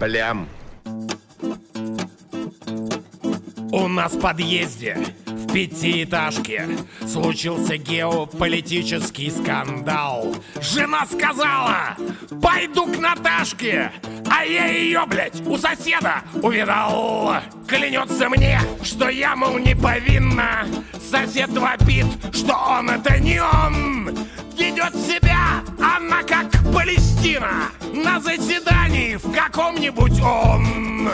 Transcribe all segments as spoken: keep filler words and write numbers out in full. Блям. У нас в подъезде, в пятиэтажке, случился геополитический скандал. Жена сказала: пойду к Наташке, а я ее, блядь, у соседа увидал. Клянется мне, что я, мол, не повинна. Сосед вопит, что он это не он. Ведет себя она как Палестина на заседании в каком-нибудь ООН.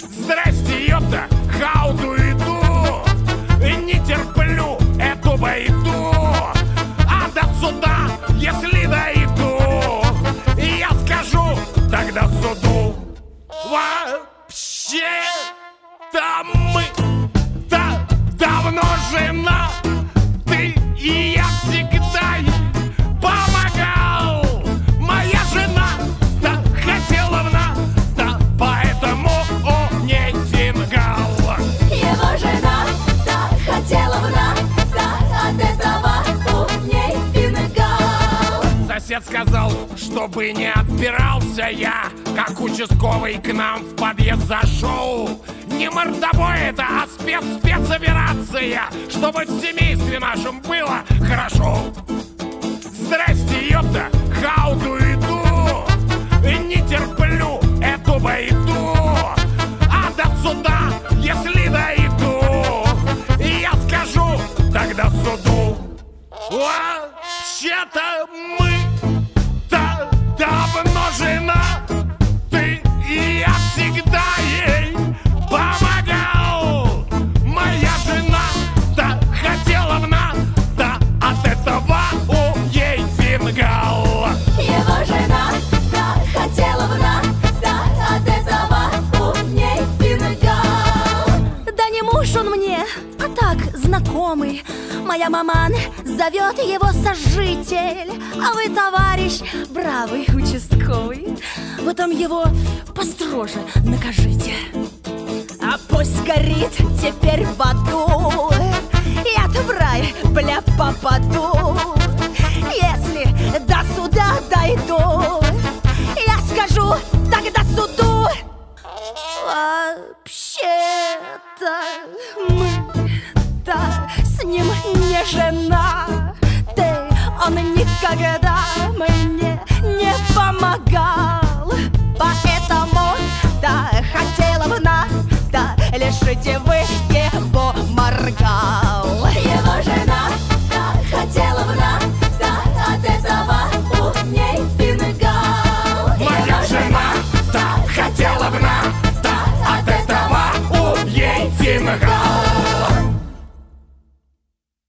Здрасте, ёпта, хауду иду, не терплю эту байду. А до суда, если дойду, я скажу тогда суду. Вообще-то мы-то давно жена, ты и я всегда ей помогал. Моя жена-то хотела в нас-то, поэтому он не тингал. Его жена-то хотела в нас-то, от этого он не тингал. Сосед сказал, чтобы не отбирался я, как участковый к нам в подъезд зашел. Не мордобой это, а спец-спецоперация, чтобы в семействе нашем было хорошо. Здрасте, ёпта, хауду иду, не терплю эту байду. А до суда, если дойду, я скажу тогда суду. Вообще-то мы-то давно жена, ты и я всегда ей помогал. Моя жена-то хотела в нас-то, от этого у ей фингал. Его жена-то хотела в нас-то, от этого у ней фингал. Да не муж он мне, а так знакомый. Моя маман зовет его сожитель, а вы, товарищ, бравый участковый, вы там его построже накажите. А пусть горит теперь в аду, я-то в рай, бля, попаду. Если до суда дойду, я скажу тогда суду. Вообще-то мы-то с ним не жена, ты, он никогда мне не помогал. Поэтому-то хотела в нас-то, лишите вы его моргал.